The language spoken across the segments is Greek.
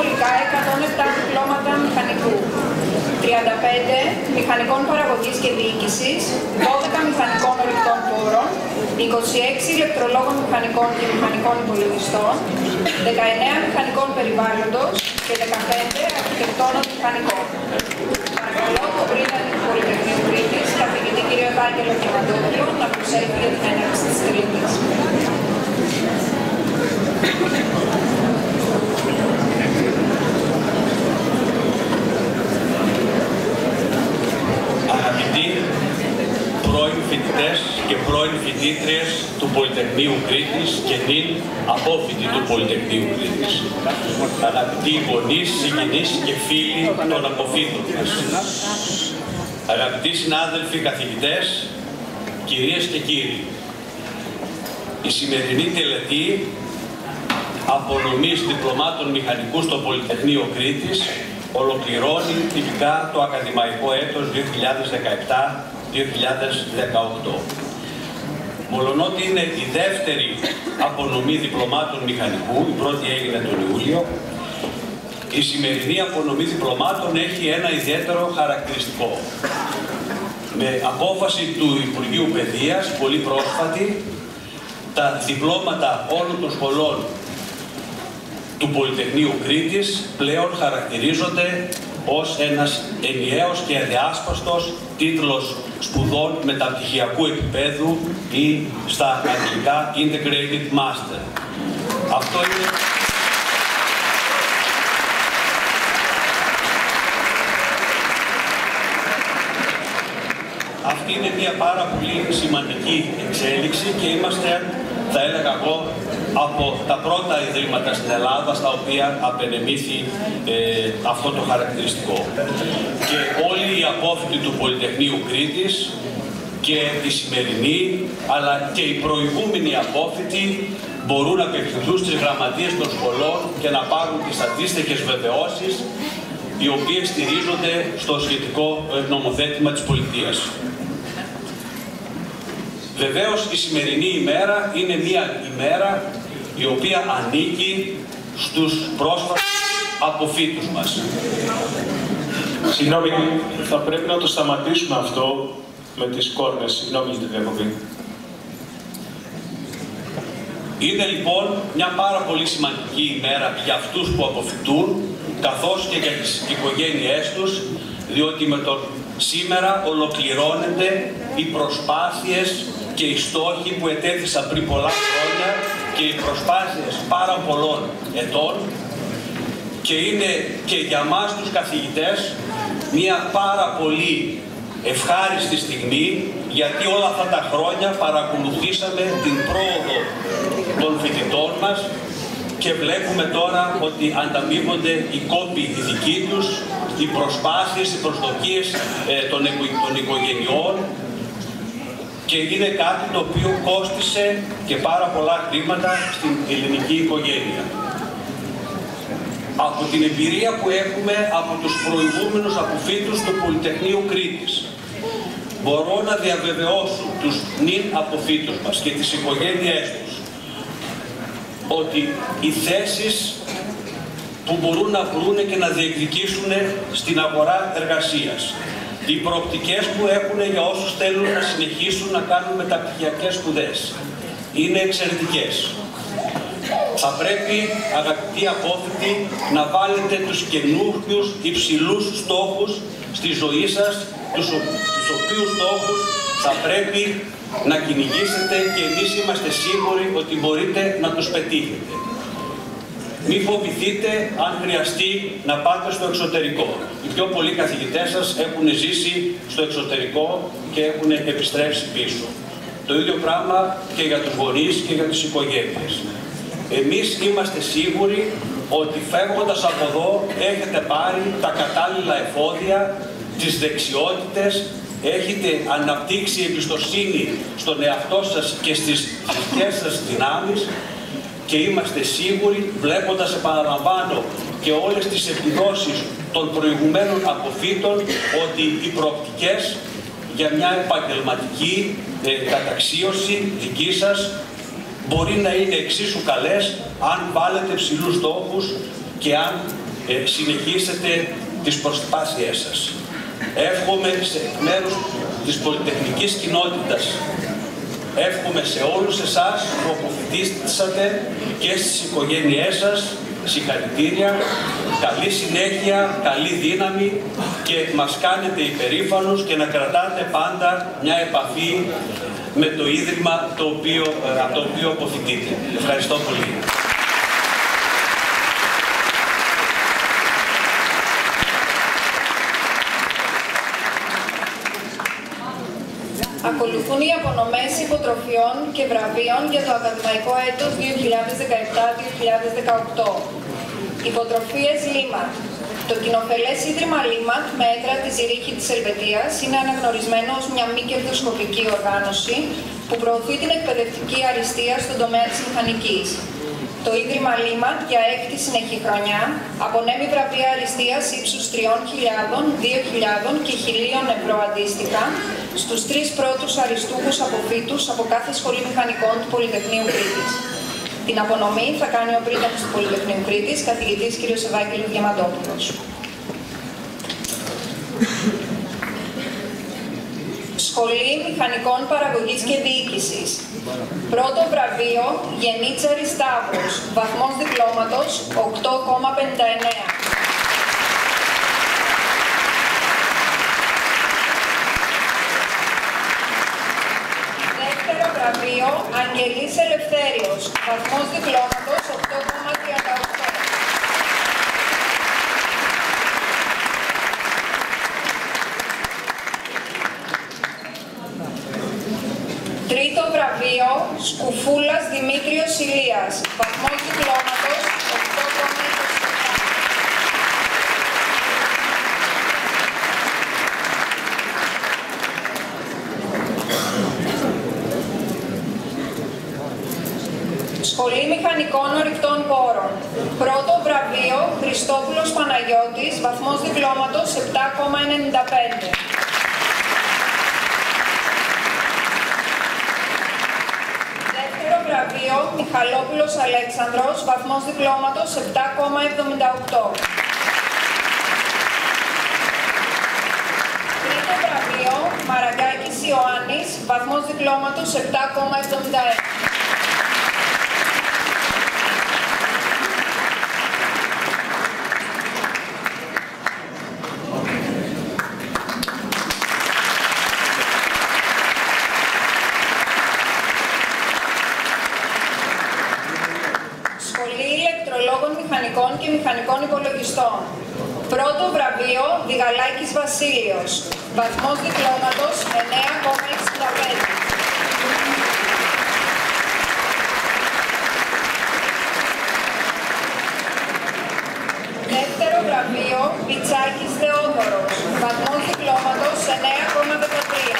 συνολικά 107 διπλώματα μηχανικού, 35 μηχανικών παραγωγής και διοίκησης, 12 μηχανικών ορυκτών πόρων, 26 ηλεκτρολόγων μηχανικών και μηχανικών υπολογιστών, 19 μηχανικών περιβάλλοντος και 15 αρχιτεκτών μηχανικών. Παρακαλώ τον Πρίτανη του Πολυτεχνείου Κρήτης, καθηγητή κ. Ευάγγελο Διαματόπουλο, να προσέλθει για την έναρξη της Κρήτης. Αγαπητοί πρώην φοιτητές και πρώην φοιτήτριες του Πολυτεχνείου Κρήτης και νυν απόφοιτοι του Πολυτεχνείου Κρήτης, αγαπητοί γονείς, συγγενείς και φίλοι των αποφύτων μας, αγαπητοί συνάδελφοι καθηγητές, κυρίες και κύριοι, η σημερινή τελετή απονομής διπλωμάτων μηχανικού στο Πολυτεχνείο Κρήτης ολοκληρώνει τυπικά το ακαδημαϊκό έτος 2017-2018. Μολονότι είναι η δεύτερη απονομή διπλωμάτων μηχανικού, η πρώτη έγινε τον Ιούλιο, η σημερινή απονομή διπλωμάτων έχει ένα ιδιαίτερο χαρακτηριστικό. Με απόφαση του Υπουργείου Παιδείας, πολύ πρόσφατη, τα διπλώματα όλων των σχολών του Πολυτεχνείου Κρήτης πλέον χαρακτηρίζονται ως ένας ενιαίος και αδιάσπαστος τίτλος σπουδών μεταπτυχιακού επίπεδου ή στα αγγλικά Integrated Master. Αυτή είναι μια πάρα πολύ σημαντική εξέλιξη και είμαστε, θα έλεγα εγώ, από τα πρώτα ιδρύματα στην Ελλάδα στα οποία απενεμήθη αυτό το χαρακτηριστικό. Και όλοι οι απόφοιτοι του Πολυτεχνείου Κρήτης και οι σημερινοί αλλά και οι προηγούμενοι απόφοιτοι μπορούν να απευθυνθούν στις γραμματείες των σχολών και να πάρουν τις αντίστοιχες βεβαιώσεις οι οποίες στηρίζονται στο σχετικό νομοθέτημα της πολιτείας. Βεβαίως, η σημερινή ημέρα είναι μια ημέρα η οποία ανήκει στους πρόσφατους αποφοίτους μας. Συγγνώμη, θα πρέπει να το σταματήσουμε αυτό με τις κόρνες. Συγγνώμη για την διακοπή. Είναι λοιπόν μια πάρα πολύ σημαντική ημέρα για αυτούς που αποφοιτούν, καθώς και για τις οικογένειές τους, διότι με τον σήμερα ολοκληρώνεται οι προσπάθειες και οι στόχοι που ετέθησαν πριν πολλά χρόνια και οι προσπάθειες πάρα πολλών ετών και είναι και για μας τους καθηγητές μια πάρα πολύ ευχάριστη στιγμή, γιατί όλα αυτά τα χρόνια παρακολουθήσαμε την πρόοδο των φοιτητών μας και βλέπουμε τώρα ότι ανταμείβονται οι κόποι οι δικοί τους, οι προσπάθειες, οι προσδοκίες των οικογενειών, και είναι κάτι το οποίο κόστισε και πάρα πολλά χρήματα στην ελληνική οικογένεια. Από την εμπειρία που έχουμε από τους προηγούμενους αποφοίτους του Πολυτεχνείου Κρήτης, μπορώ να διαβεβαιώσω τους νυν αποφοίτους μας και τις οικογένειές τους ότι οι θέσεις που μπορούν να βρουν και να διεκδικήσουν στην αγορά εργασίας, οι προοπτικές που έχουν για όσους θέλουν να συνεχίσουν να κάνουν μεταπτυχιακές σπουδές είναι εξαιρετικές. Θα πρέπει, αγαπητοί απόφοιτοι, να βάλετε τους καινούριους υψηλούς στόχους στη ζωή σας, τους οποίους στόχους θα πρέπει να κυνηγήσετε και εμείς είμαστε σίγουροι ότι μπορείτε να τους πετύχετε. Μη φοβηθείτε αν χρειαστεί να πάτε στο εξωτερικό. Οι πιο πολλοί καθηγητές σας έχουν ζήσει στο εξωτερικό και έχουν επιστρέψει πίσω. Το ίδιο πράγμα και για τους γονείς και για τις οικογένειες. Εμείς είμαστε σίγουροι ότι φεύγοντας από εδώ έχετε πάρει τα κατάλληλα εφόδια, τις δεξιότητες, έχετε αναπτύξει εμπιστοσύνη στον εαυτό σας και στις δικές σας δυνάμεις και είμαστε σίγουροι, βλέποντας, επαναλαμβάνω, και όλες τις επιδόσεις των προηγουμένων αποφοίτων, ότι οι προοπτικές για μια επαγγελματική καταξίωση δική σας μπορεί να είναι εξίσου καλές αν βάλετε ψηλούς στόχους και αν συνεχίσετε τις προσπάθειές σας. Εύχομαι σε μέρους της πολυτεχνικής κοινότητας, εύχομαι σε όλους εσάς που αποφοιτήσατε και στις οικογένειές σας συγχαρητήρια, καλή συνέχεια, καλή δύναμη και μας κάνετε υπερήφανους και να κρατάτε πάντα μια επαφή με το Ίδρυμα από το οποίο αποφοιτείτε. Ευχαριστώ πολύ. Ακολουθούν οι απονομές υποτροφιών και βραβείων για το ακαδημαϊκό έτος 2017-2018. Υποτροφίες ΛΙΜΜΑΤ. Το κοινοφελές Ίδρυμα ΛΙΜΜΑΤ με έδρα τη Ζηρίχη της Ελβετίας είναι αναγνωρισμένο ως μια μη κερδοσκοπική οργάνωση που προωθεί την εκπαιδευτική αριστεία στον τομέα της μηχανικής. Το Ίδρυμα ΛΙΜΜΑΤ για έκτη συνεχή χρονιά απονέμει βραβεία αριστείας ύψους 3.000, 2.000 και 1.000 ευρώ αντίστοιχα στους τρεις πρώτους αριστούχους αποφοίτους από κάθε σχολή μηχανικών του Πολυτεχνείου Κρήτης. Την απονομή θα κάνει ο πρίτανος του Πολυτεχνείου Κρήτης, καθηγητής κ. Ευάγγελος Διαματόπουλος. Σχολή Μηχανικών Παραγωγής και Διοίκησης. Πρώτο βραβείο, Γενίτσαρης Σταύρος, βαθμός διπλώματος 8,59. Δεύτερο βραβείο, Αγγελής Ελευθέριος, βαθμός διπλώματος 8,38. Τρίτο βραβείο, Σκουφούλας Δημήτριος Ηλίας, βαθμός διπλώματος 8,27. Σχολή Μηχανικών Ορυκτών Πόρων. Πρώτο βραβείο, Χριστόπουλος Παναγιώτης, βαθμός διπλώματος 7,95. Βραβείο Μιχαλόπουλος Αλέξανδρος, βαθμός διπλώματος 7,78. Τρίτο βραβείο Μαραγκάκης Ιωάννης, βαθμός διπλώματος 7,71. Και μηχανικών υπολογιστών. Πρώτο βραβείο Διγαλάκης Βασίλειος, βαθμός διπλώματος 9,65. Δεύτερο βραβείο Πιτσάκης Θεόδωρος, βαθμός διπλώματος 9,13.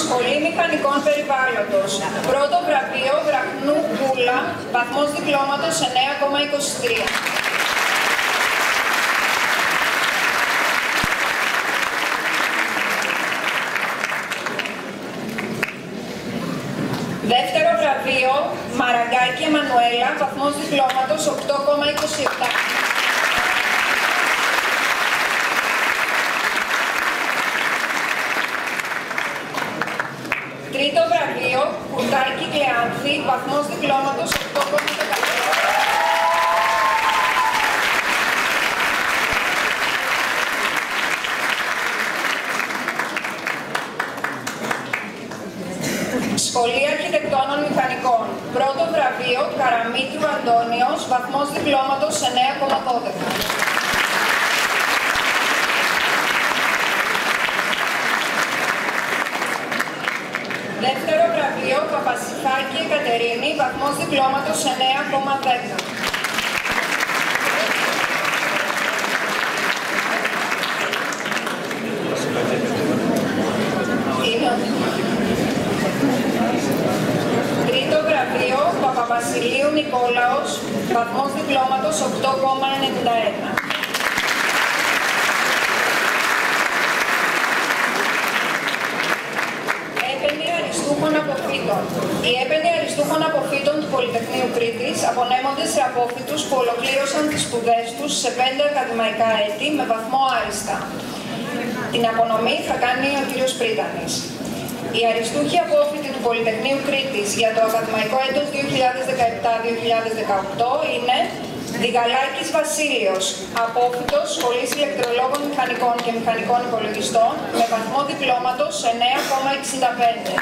Σχολή Μηχανικών Περιβάλλοντος. Πρώτο βραβείο Γραπνού Κούλα, βαθμός διπλώματος 9,23. Δεύτερο βραβείο Μαραγκάκη Εμμανουέλα, βαθμός διπλώματος 8,27. Τρίτο βραβείο, Κουτάκι Κλεάνθη, βαθμός διπλώματος 8,15. Σχολή Αρχιτεκτόνων Μηχανικών. Πρώτο βραβείο, Καραμήτρου Αντώνιος, βαθμός διπλώματος 9,12. Δεύτερο βραβείο Παπασιφάκη Κατερίνη, βαθμός διπλώματος 9,10. Τρίτο βραβείο Παπαβασιλείου Νικόλαος, βαθμός διπλώματος 8,91. Οι έπαινοι αριστούχων αποφύτων του Πολυτεχνείου Κρήτης απονέμονται σε απόφυτους που ολοκλήρωσαν τις σπουδές τους σε 5 ακαδημαϊκά έτη με βαθμό άριστα. Την απονομή θα κάνει ο κ. Πρίτανης. Οι αριστούχοι απόφυτοι του Πολυτεχνείου Κρήτης για το ακαδημαϊκό έτος 2017-2018 είναι Διγαλάκης Βασίλειος, απόφυτος Σχολής Ηλεκτρολόγων Μηχανικών και Μηχανικών Υπολογιστών με βαθμό διπλώματος 9,65.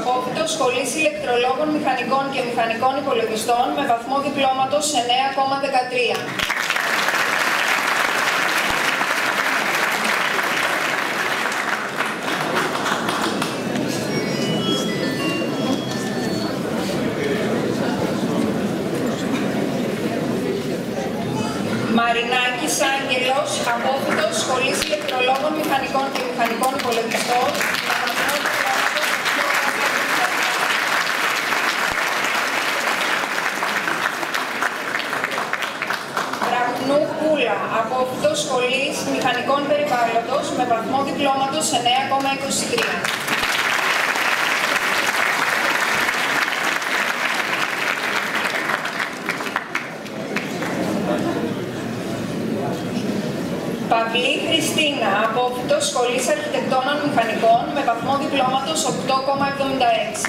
Απόφυτος Σχολής Ηλεκτρολόγων Μηχανικών και Μηχανικών Υπολογιστών με βαθμό διπλώματος 9,13. Μαρινάκης Άγγελος, απόφυτος Σχολής Ηλεκτρολόγων Μηχανικών και Μηχανικών Υπολογιστών. Γραπνού Κούλα, απόφυτος Σχολής Μηχανικών Περιβάλλοντος με βαθμό διπλώματος 9,23. Παυλή Χριστίνα, απόφυτος Σχολής Αρχιτεκτόνων Μηχανικών με βαθμό διπλώματος 8,76.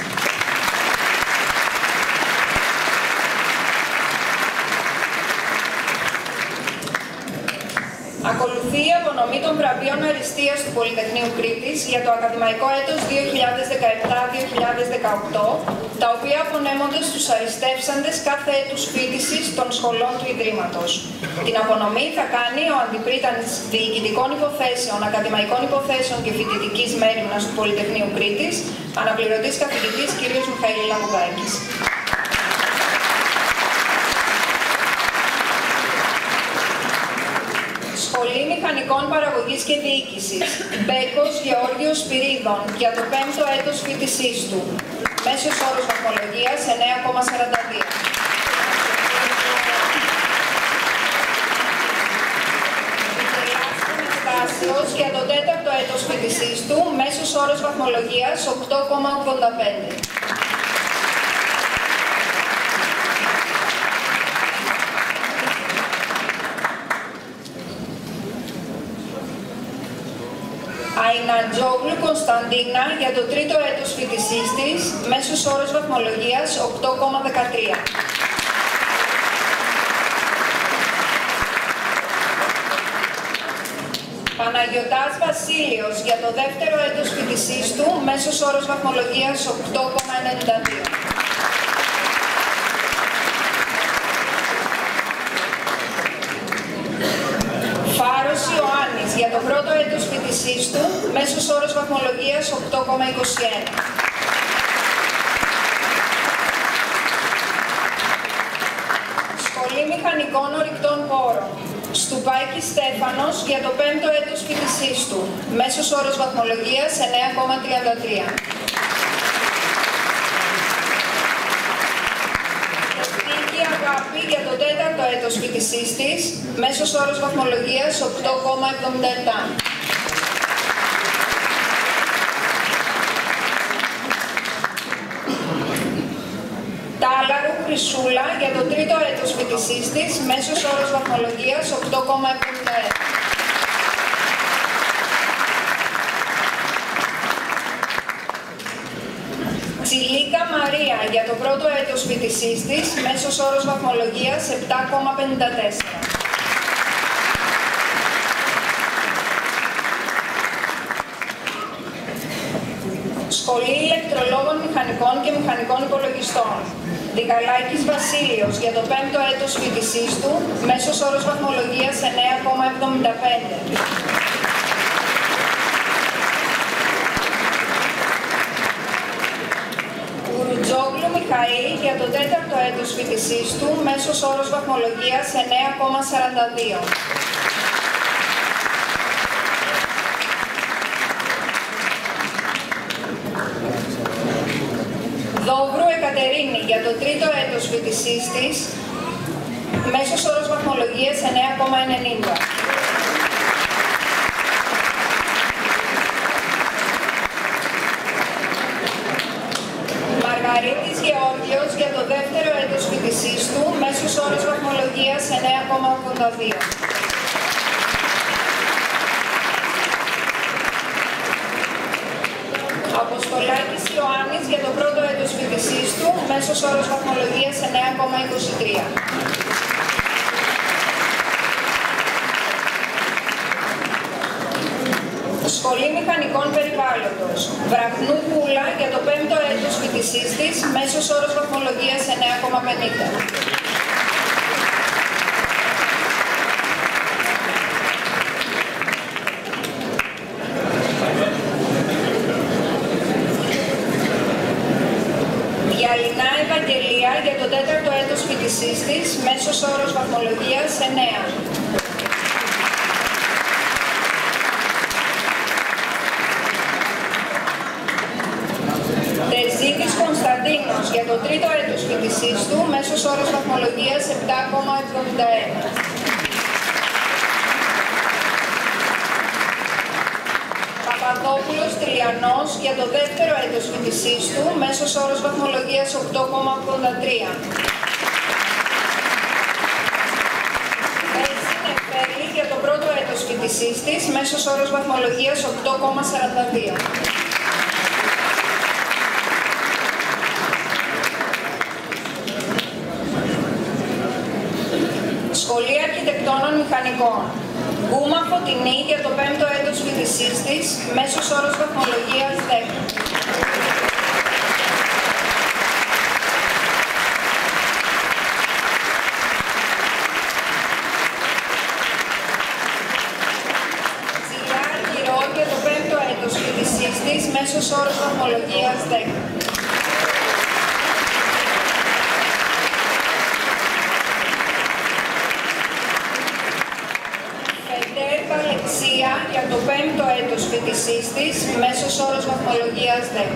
Ακολουθεί η απονομή των βραβείων αριστείας του Πολυτεχνείου Κρήτης για το ακαδημαϊκό έτος 2017-2018, τα οποία απονέμονται στους αριστεύσαντες κάθε έτους φοίτησης των σχολών του Ιδρύματος. Την απονομή θα κάνει ο Αντιπρίτανης Διοικητικών Υποθέσεων, Ακαδημαϊκών Υποθέσεων και Φοιτητικής Μέριμνας του Πολυτεχνείου Κρήτης, αναπληρωτής καθηγητής κ. Μιχαήλ Λαμουδάκης. Σχολή Μηχανικών Παραγωγής και Διοίκησης, Μπέκος Γεώργιος Σπυρίδων, για το 5ο έτος φοιτησής του. Μέσος όρος βαθμολογίας 9,42. Κελάστος Τάσος, για το 4ο έτος φοιτησής του, μέσος όρος βαθμολογίας 8,85. Πανατζόβλου Κωνσταντίνα για το 3ο έτος φοιτησής της, μέσος όρος βαθμολογίας 8,13. Παναγιωτάς Βασίλειος για το 2ο έτος φοιτησής του, μέσος όρος βαθμολογίας 8,92. Ιωάννης για το 1ο έτος φοιτησής του, μέσος όρος βαθμολογίας 8,21. Σχολή Μηχανικών Ορυκτών Πόρων, Στουπάκης Στέφανος για το 5ο έτος φοιτησής του, μέσος όρος βαθμολογίας 9,33. Για το 4ο έτος φοιτησής της, μέσος όρος βαθμολογίας 8,77. Τάλαρου Χρυσούλα για το 3ο έτος φοιτησής της, μέσος όρος βαθμολογίας 8,71. Βασιλίκα Μαρία για το 1ο έτος φοιτησής της, μέσος όρος βαθμολογίας 7,54. Σχολή Ηλεκτρολόγων Μηχανικών και Μηχανικών Υπολογιστών, Διγαλάκης Βασίλειος, για το 5ο έτος φοιτησής του, μέσος όρος βαθμολογίας 9,75. Κουρουτζόγλου Μιχαήλ, για το 4ο έτος φοιτησής του, μέσος όρος βαθμολογίας 9,42. Δόβρου Εκατερίνη, για το 3ο έτος φοιτησής της, μέσος όρος βαθμολογίας 9,90. Μαργαρίτης Γεώργιος, για το 2ο έτος φοιτησής του, μέσος όρος βαθμολογίας 9,82. Στουπάκης Ιωάννης, για το 1ο έτος φοιτησής του, μέσος όρος βαθμολογίας 9,23. Σχολή Μηχανικών Περιβάλλοντος, Γραπνού Κούλα, για το 5ο έτος φοιτησής της, μέσος όρος βαθμολογίας 9,50. Για το 4ο έτος φοιτησής της, μέσος όρος βαθμολογίας 9. Τερζάκη Κωνσταντίνος, για το 3ο έτος φοιτησής του, μέσος όρος βαθμολογίας 7,71. Μιχαλόπουλος Τηλιανός, για το 2ο έτος φοιτησής του, μέσος όρος βαθμολογίας 8,83. Μέση Νεφέλη, για το 1ο έτος φοιτησής της, μέσος όρος βαθμολογίας 8,42. Σχολεία Αρχιτεκτόνων Μηχανικών, Γκούμα Φωτεινή, για το 5ο έτος φοιτησής της, μέσος όρος βαθμολογίας 10. Τσιλιάρ Γυρό, για το 5ο έτος φοιτησής της, μέσος όρος βαθμολογίας 10. Για το 5ο έτος φοιτησής της, μέσος όρος βαθμολογίας 10.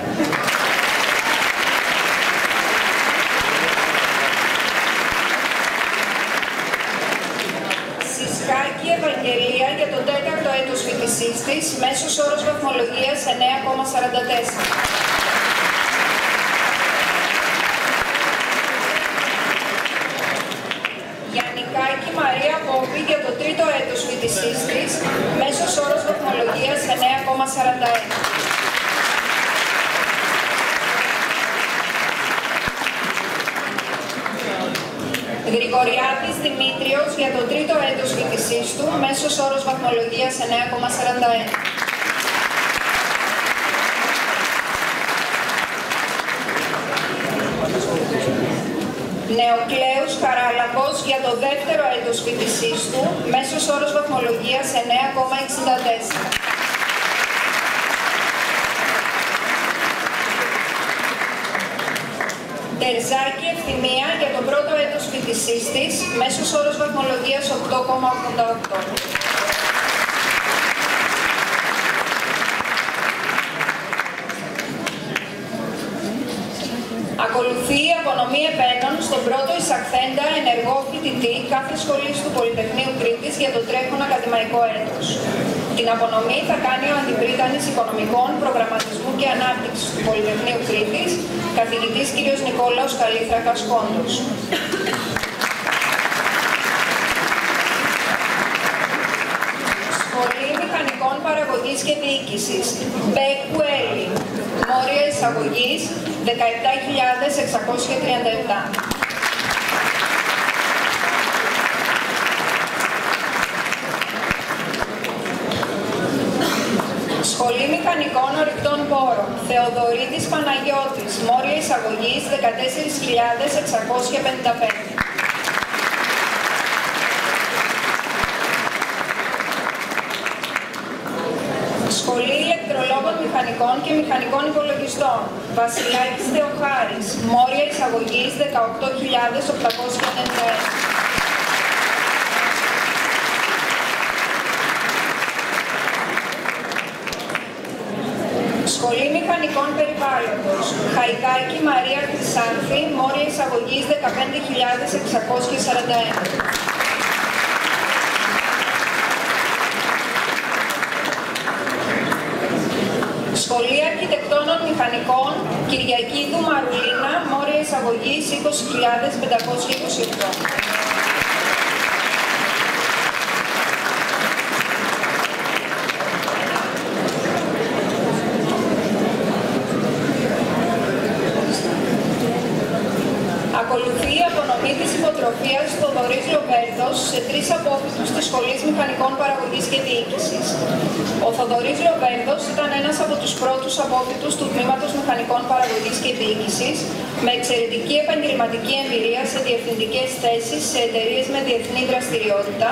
Συσκάκη Ευαγγελία, για το 4ο έτος φοιτησής της, μέσος όρος βαθμολογίας 9,44. Μωράκη Μαρία, για το 3ο έτος φοιτησής της, μέσος όρος βαθμολογίας 9,41. Γρηγοριάτης Δημήτριος, για το 3ο έτος φοιτησής του, μέσος όρος βαθμολογίας 9,41. Νεοκλέους Καραλάκος, για το 2ο έτος φοιτησής του, μέσος όρος βαθμολογίας 9,64. Τερζάκη Ευθυμία, για το 1ο έτος φοιτησής της, μέσος όρος βαθμολογίας 8,88. Ακολουθεί η απονομή επένων στον 1ο εισαχθέντα ενεργό φοιτητή κάθε σχολής του Πολυτεχνείου Κρήτης για το τρέχον ακαδημαϊκό έτος. Την απονομή θα κάνει ο Αντιπρίτανης Οικονομικών, Προγραμματισμού και Ανάπτυξης του Πολυτεχνείου Κρήτης, καθηγητής κ. Νικόλαος Καλήθρακας Κόντος. Σχολή Μηχανικών Παραγωγής και Διοίκησης, Μπέκου Έλλη. Μόρια εισαγωγής 17.637. Σχολή Σχολή Μηχανικών Ορυκτών Πόρων Θεοδωρίδης Παναγιώτης, μόρια εισαγωγής 14.655. Σχολή Ηλεκτρολόγων Μηχανικών και Μηχανικών Υπολογιστών Βασιλάκης Θεοχάρης, μόρια εισαγωγής 18.891. Σχολή Μηχανικών Περιβάλλοντος Χαϊκάκη Μαρία Χρυσάνθη, μόρια εισαγωγής 15.641. Σχολή Αρχιτεκτόνων Μηχανικών Κυριακή Δουμαρουλίνα, μόρια εισαγωγής 20.528. Θοδωρής Λοβέδος σε τρεις απόφοιτους της Σχολής Μηχανικών Παραγωγής και Διοίκησης. Ο Θοδωρής Λοβέδος ήταν ένας από τους πρώτους απόφοιτους του Τμήματος Μηχανικών Παραγωγής και Διοίκησης, με εξαιρετική επαγγελματική εμπειρία σε διευθυντικές θέσεις σε εταιρείες με διεθνή δραστηριότητα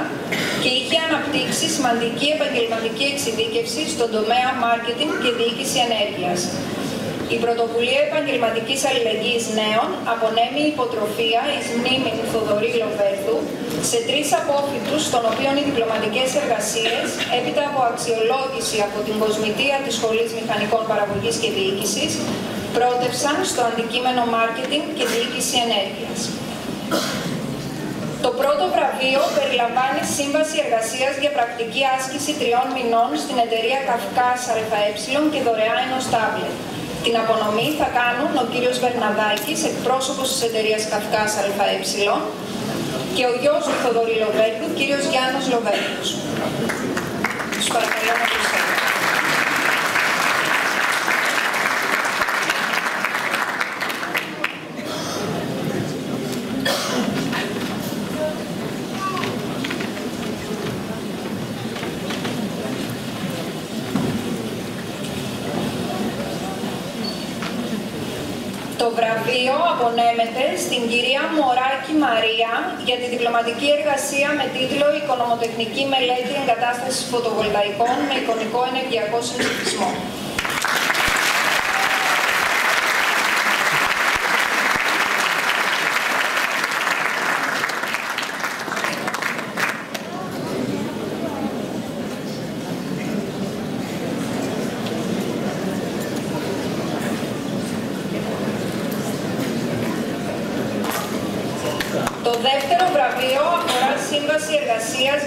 και είχε αναπτύξει σημαντική επαγγελματική εξειδίκευση στον τομέα marketing και διοίκηση ενέργειας. Η πρωτοβουλία επαγγελματικής αλληλεγγύης νέων απονέμει υποτροφία εις μνήμη του Θοδωρή Λοβέδου σε τρεις απόφοιτους, των οποίων οι διπλωματικές εργασίες, έπειτα από αξιολόγηση από την κοσμητεία της Σχολής Μηχανικών Παραγωγής και Διοίκησης, πρότευσαν στο αντικείμενο Μάρκετινγκ και Διοίκηση Ενέργειας. Το πρώτο βραβείο περιλαμβάνει σύμβαση εργασίας για πρακτική άσκηση 3 μηνών στην εταιρεία ΚΑΦΚΑΣ ΑΕ και δωρεά ενός τάμπλετ. Την απονομή θα κάνουν ο κύριος Βερναδάκης, εκπρόσωπος της εταιρείας ΚΑΦΚΑΣ ΑΕ, και ο γιος του Θοδωρή Λοβέρκου, κύριος Γιάννης Λοβέρκου. Τους παρακαλώ να προσέχετε. Το βραβείο απονέμεται στην κυρία Μωράκη Μαρία για τη διπλωματική εργασία με τίτλο «Οικονομοτεχνική μελέτη εγκατάστασης φωτοβολταϊκών με εικονικό ενεργειακό συμψηφισμό».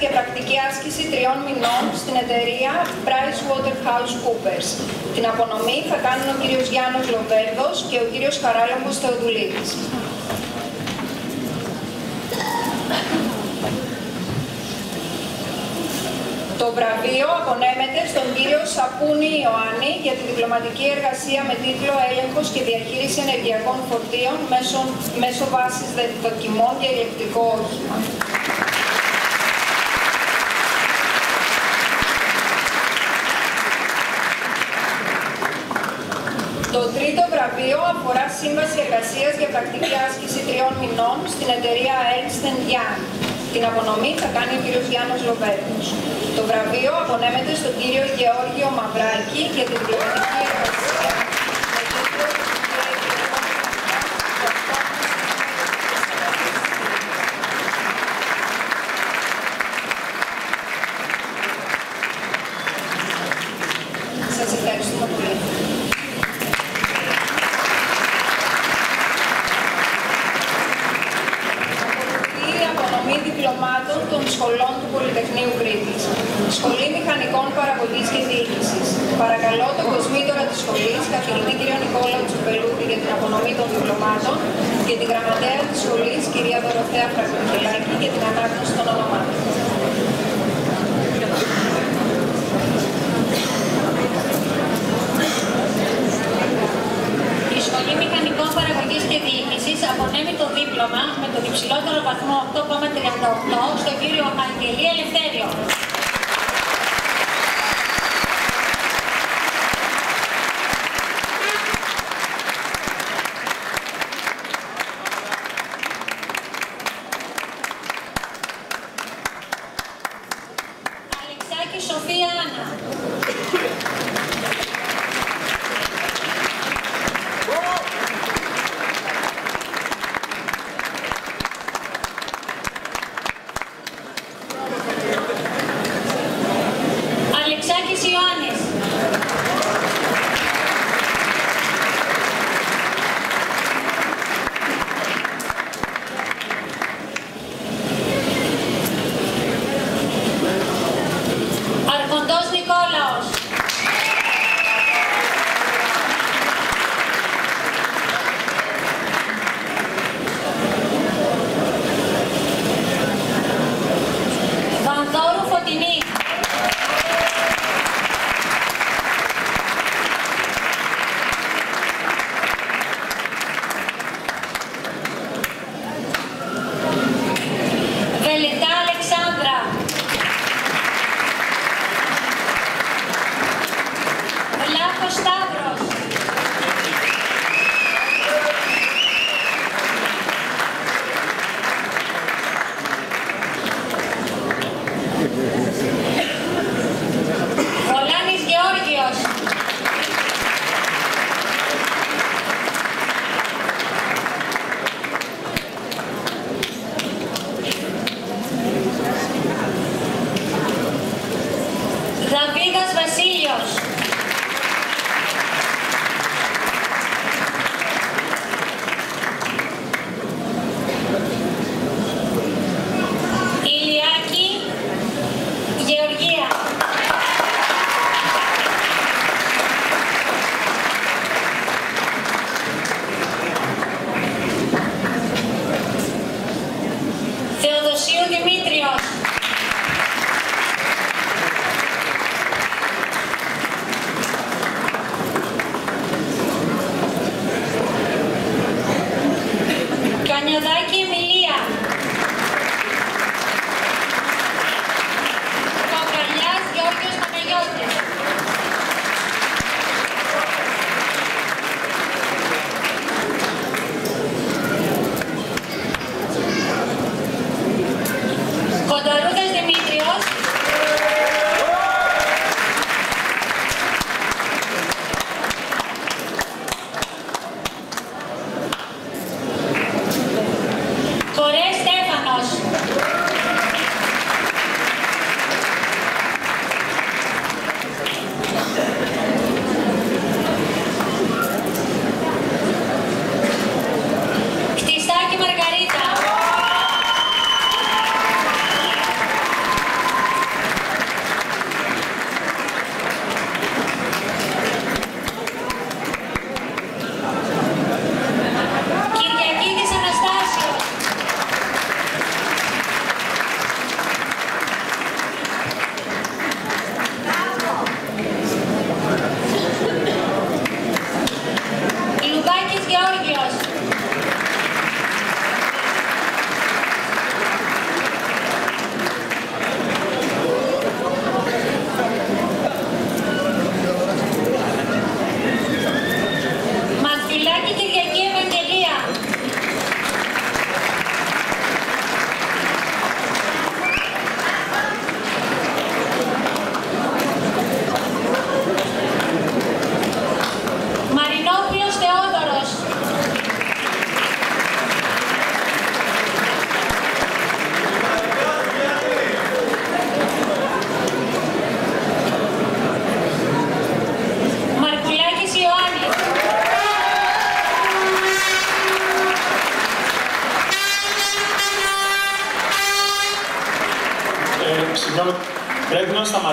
Για πρακτική άσκηση 3 μηνών στην εταιρεία PricewaterhouseCoopers. Την απονομή θα κάνουν ο κύριος Γιάννης Λοβέρδος και ο κύριος Χαράλαμπος Θεοδουλίδης. Το βραβείο απονέμεται στον κύριο Σαπούνη Ιωάννη για τη διπλωματική εργασία με τίτλο «Έλεγχος και διαχείριση ενεργειακών φορτίων μέσω βάσης δοκιμών για ηλεκτρικό όχημα». Το τρίτο βραβείο αφορά σύμβαση εργασίας για πρακτική άσκηση 3 μηνών στην εταιρεία Ernst & Young. Την απονομή θα κάνει ο κύριος Γιάννης Λοβέρκος. Το βραβείο απονέμεται στον κύριο Γεώργιο Μαυράκη για την διπλωματική εργασία. Των σχολών του Πολυτεχνείου Κρήτης. Σχολή Μηχανικών Παραγωγής και Διοίκησης. Παρακαλώ τον κοσμήτορα της σχολής, καθηγητή κ. Νικόλαο για την απονομή των διπλωμάτων και την γραμματέα της σχολής, κυρία Δωροθέα Φραγκοκελάκη, για την ανάγνωση των ονομάτων. Σχολή Μηχανικών Παραγωγής και Διοίκησης απονέμει το δίπλωμα με τον υψηλότερο βαθμό 8,38 στον κύριο Αγγελή Ελευθέριο.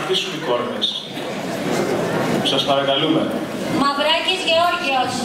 σταματήσουν οι κόρμες. Σας παρακαλούμε. Μαυράκης Γεώργιος.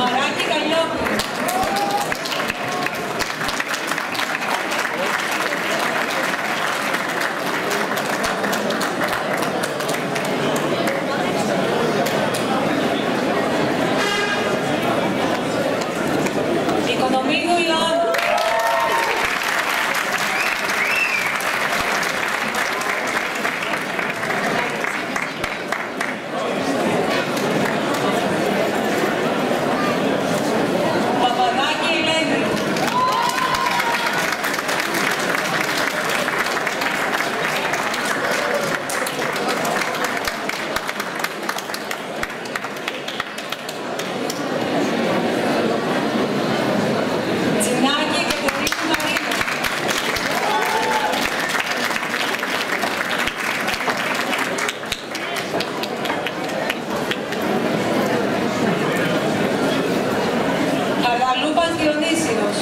Μαράκη Καλιό. Κολούμπας Διονύσιος.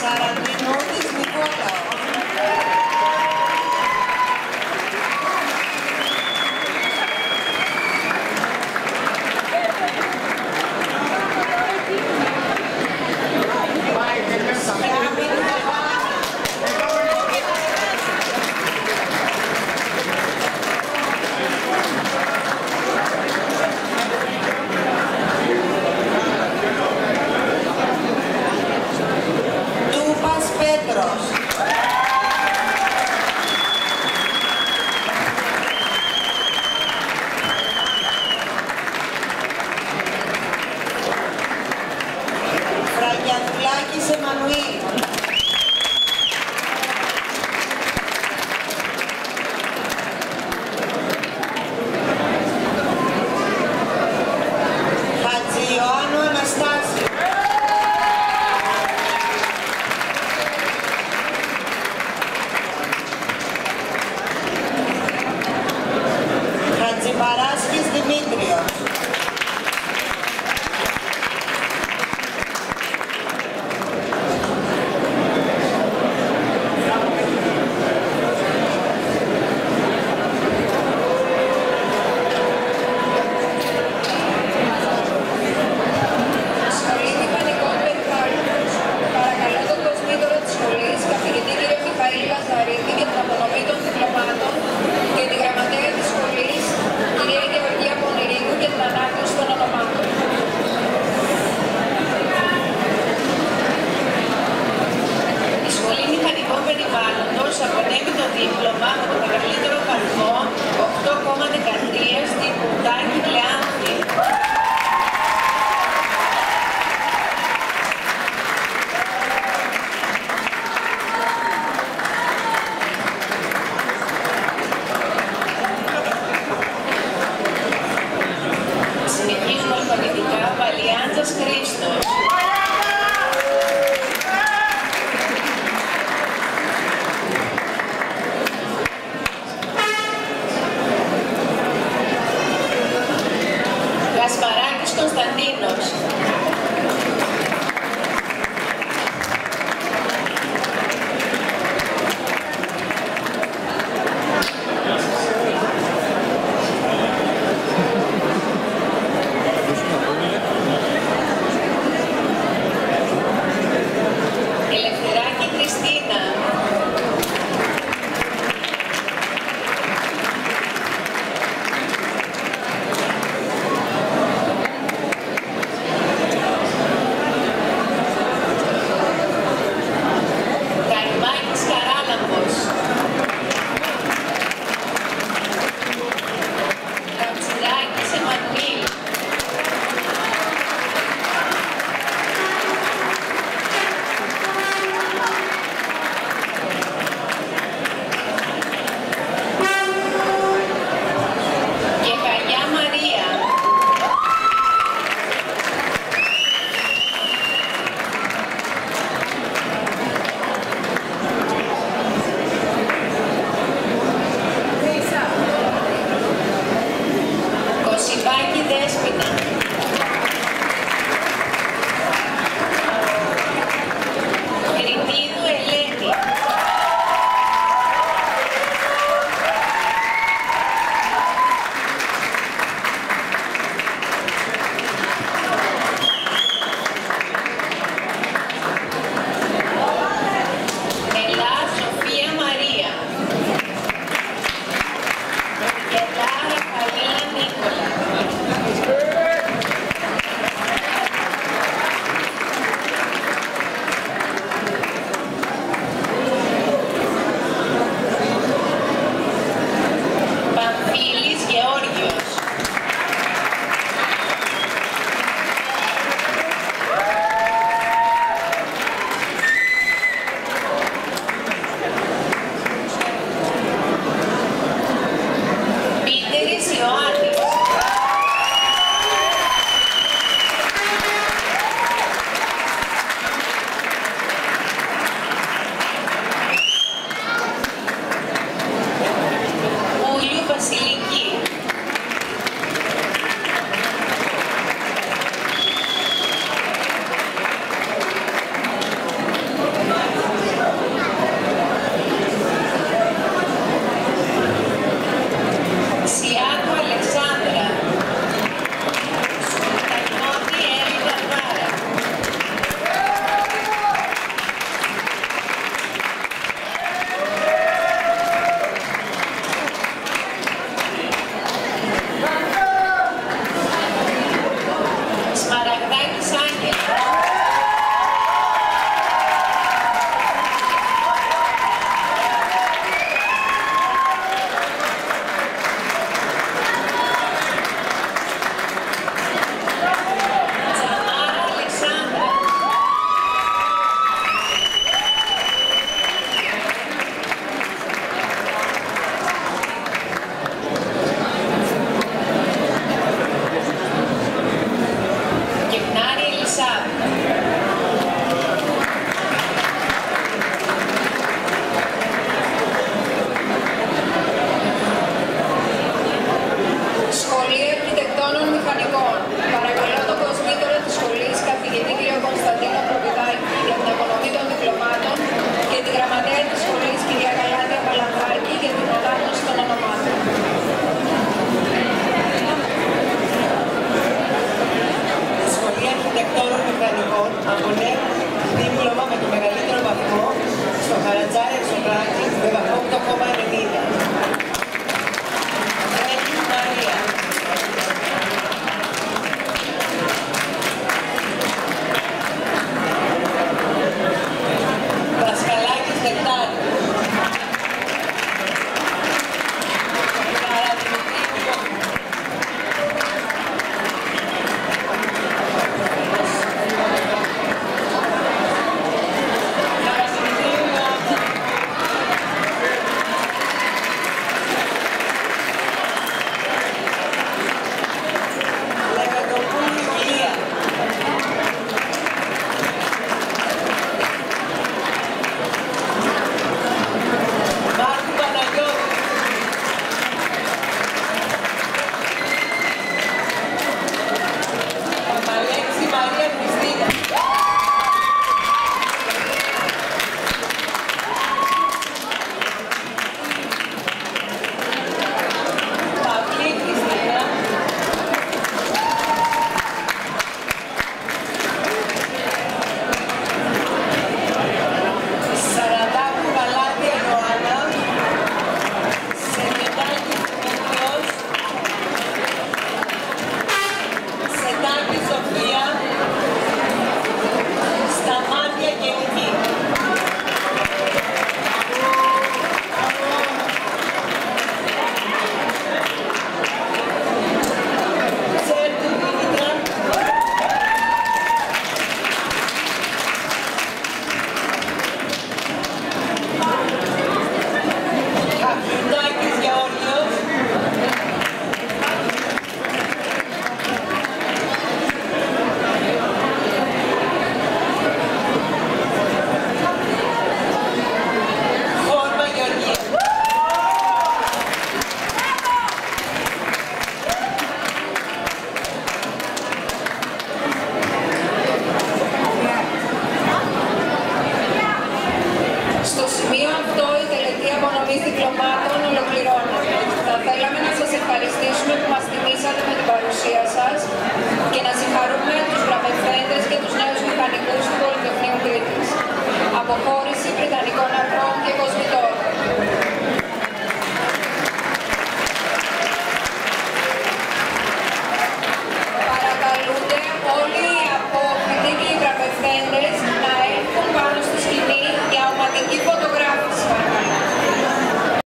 Σαραντινούδης Νικόλαος. αποκρύπτει το δίπλωμα με το μεγαλύτερο βαθμό 8,13 στην Κουτάκη Πλεάνη.